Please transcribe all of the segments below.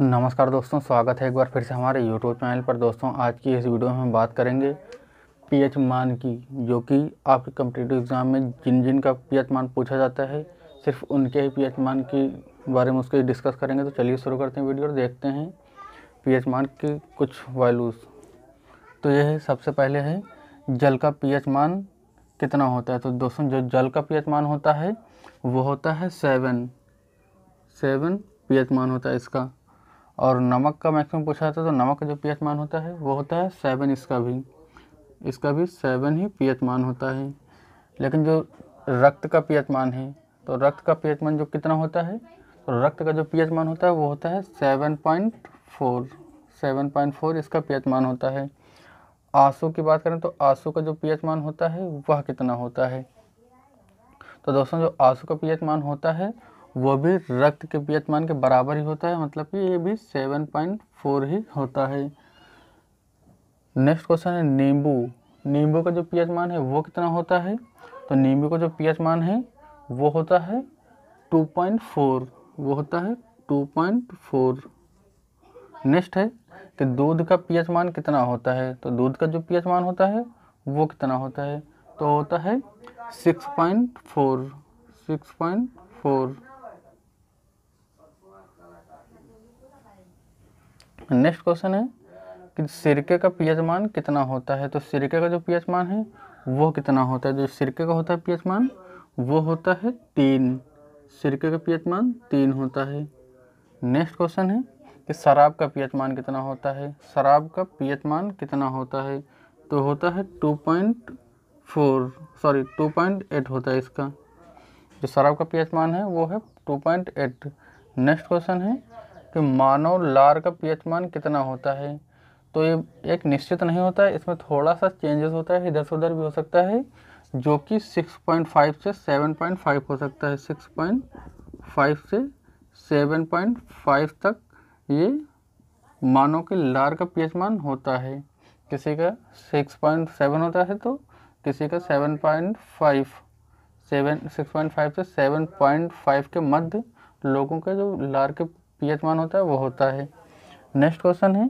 नमस्कार दोस्तों, स्वागत है एक बार फिर से हमारे YouTube चैनल पर। दोस्तों आज की इस वीडियो में हम बात करेंगे पीएच मान की, जो कि आपके कॉम्पिटिटिव एग्ज़ाम में जिन जिन का पीएच मान पूछा जाता है सिर्फ उनके ही पीएच मान के बारे में उसको डिस्कस करेंगे। तो चलिए शुरू करते हैं वीडियो और देखते हैं पीएच मान की कुछ वैल्यूज़। तो यह सबसे पहले है जल का पीएच मान कितना होता है। तो दोस्तों जो जल का पीएच मान होता है वो होता है 7 पीएच मान होता है इसका। और नमक का मैक्सिमम पूछा जाता है तो नमक का जो पीएच मान होता है वो होता है 7। इसका भी 7 ही पीएच मान होता है। लेकिन जो रक्त का पीएच मान है तो रक्त का पीएच मान जो कितना होता है, तो रक्त का जो पीएच मान होता है वो होता है 7.4। इसका पीएच मान होता है। आंसू की बात करें तो आंसू का जो पीएच मान होता है वह कितना होता है। तो दोस्तों जो आंसू का पीएच मान होता है वो भी रक्त के पीएच मान के बराबर ही होता है, मतलब कि ये भी 7.4 ही होता है। नेक्स्ट क्वेश्चन है नींबू। नींबू का जो पीएच मान है वो कितना होता है, तो नींबू का जो पीएच मान है वो होता है 2.4 नेक्स्ट है कि दूध का पीएच मान कितना होता है, तो दूध का जो पीएच मान होता है वो कितना होता है, तो होता है 6.4। नेक्स्ट क्वेश्चन है कि सिरके का पीएच मान कितना होता है, तो सिरके का जो पीएच मान है वो कितना होता है, जो सिरके का होता है पीएच मान वो होता है 3। सिरके का पीएच मान 3 होता है। नेक्स्ट क्वेश्चन है कि शराब का पीएच मान कितना होता है, तो होता है 2.8 होता है। इसका जो शराब का पीएच मान है वो है 2.8। नेक्स्ट क्वेश्चन है कि मानव लार का पीएच मान कितना होता है, तो ये एक निश्चित नहीं होता है, इसमें थोड़ा सा चेंजेस होता है, इधर से उधर भी हो सकता है, जो कि 6.5 से 7.5 हो सकता है। 6.5 से 7.5 तक ये मानव के लार का पीएच मान होता है। किसी का 6.7 होता है तो किसी का 6.5 से 7.5 के मध्य लोगों का जो लार के पीएच मान होता है वो होता है। नेक्स्ट क्वेश्चन है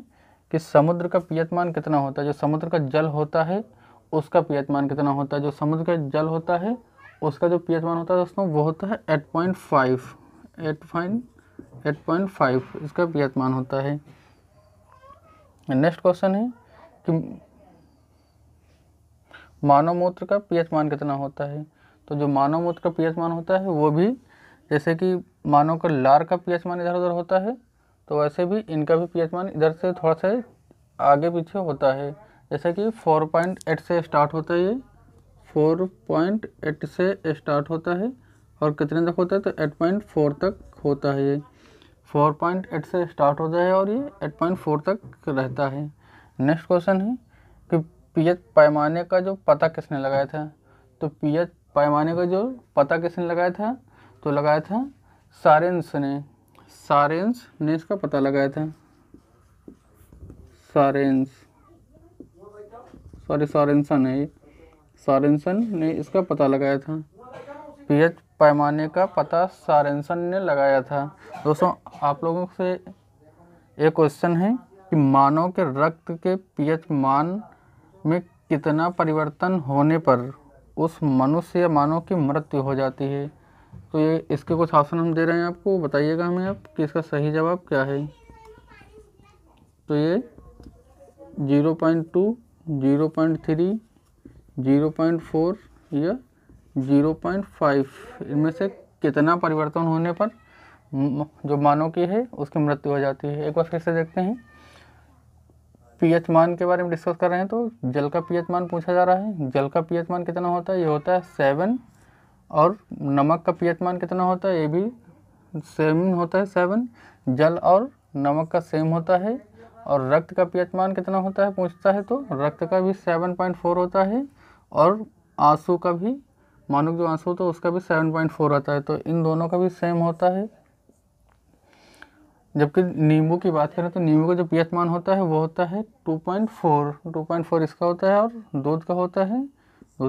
कि समुद्र का पीएच मान कितना होता है, जो समुद्र का जल होता है उसका पीएच मान कितना होता है, दोस्तों वो होता है 8.5। इसका पीएच मान होता है। नेक्स्ट क्वेश्चन है कि मानव मूत्र का पीएच मान कितना होता है, तो जो मानव मूत्र का पीएच मान होता है वो भी जैसे कि मानव का लार का पीएच मान इधर उधर होता है तो वैसे भी इनका भी पीएच मान इधर से थोड़ा सा आगे पीछे होता है, जैसे कि 4.8 से स्टार्ट होता है, ये 4.8 से स्टार्ट होता है और कितने तक होता है, तो 8.4 तक होता है। ये 4.8 से स्टार्ट होता है और ये 8.4 तक रहता है। नेक्स्ट क्वेश्चन है कि पीएच पैमाने का जो पता किसने लगाया था, तो पीएच पैमाने का जो पता किसने लगाया था, तो लगाया था सारेंस ने इसका पता लगाया था। सारेंसन ने इसका पता लगाया था। पीएच पैमाने का पता सारेंसन ने लगाया था। दोस्तों आप लोगों से एक क्वेश्चन है कि मानव के रक्त के पीएच मान में कितना परिवर्तन होने पर उस मनुष्य या मानव की मृत्यु हो जाती है। तो ये इसके कुछ ऑप्शन हम दे रहे हैं आपको, बताइएगा हमें आप कि इसका सही जवाब क्या है। तो ये 0.2, 0.3, 0.4 या 0.5, इनमें से कितना परिवर्तन होने पर जो मानव की है उसकी मृत्यु हो जाती है। एक बार फिर से देखते हैं, पीएच मान के बारे में डिस्कस कर रहे हैं तो जल का पीएच मान पूछा जा रहा है। जल का पीएच मान कितना होता है, ये होता है 7। और नमक का पीएच मान कितना होता है, ये भी सेम होता है 7। जल और नमक का सेम होता है। और रक्त का पीएच मान कितना होता है पूछता है, तो रक्त का भी 7.4 होता है। और आंसू का भी, मानो जो आंसू तो उसका भी 7.4 होता है, तो इन दोनों का भी सेम होता है। जबकि नींबू की बात करें तो नींबू का जो पीएच मान होता है वो होता है 2.4 इसका होता है। और दूध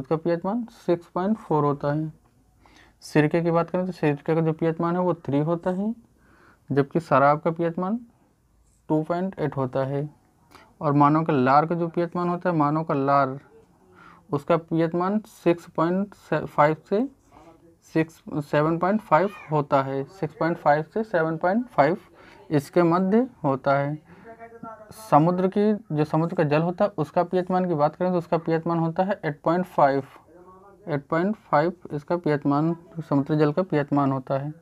का पीएच मान 6.4 होता है। सिरके की बात करें तो सिरके का जो पीएच मान है वो 3 होता है। जबकि शराब का pH मान 2.8 होता है। और मानव का लार का जो pH मान होता है, मानव का लार उसका pH मान 6.5 से 7.5 होता है, 6.5 से 7.5 इसके मध्य होता है। समुद्र की जो समुद्र का जल होता है उसका pH मान की बात करें तो उसका pH मान होता है 8.5, 8.5 इसका pH मान समुद्री जल का pH मान होता है।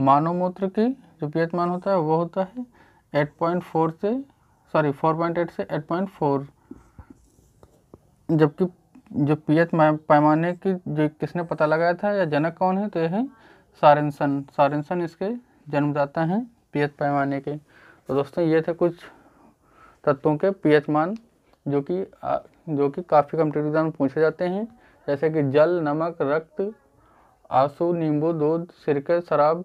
मानव मूत्र की जो pH मान होता है वो होता है 8.4 से 4.8 से 8.4। जबकि जो pH पैमाने की जो किसने पता लगाया था या जनक कौन है, तो यह है सारेंसन। सारेंसन इसके जन्मदाता हैं pH पैमाने के। तो दोस्तों ये थे कुछ तत्वों के pH मान जो कि काफ़ी कम एग्जाम में पूछे जाते हैं, जैसे कि जल, नमक, रक्त, आंसू, नींबू, दूध, सिरके, शराब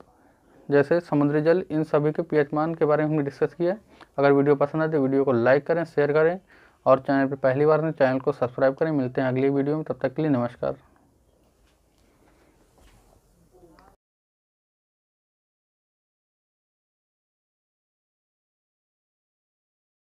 जैसे समुद्री जल, इन सभी के pH मान के बारे में हमने डिस्कस किया। अगर वीडियो पसंद आए तो वीडियो को लाइक करें, शेयर करें और चैनल पर पहली बार चैनल को सब्सक्राइब करें। मिलते हैं अगली वीडियो में, तब तक के लिए नमस्कार।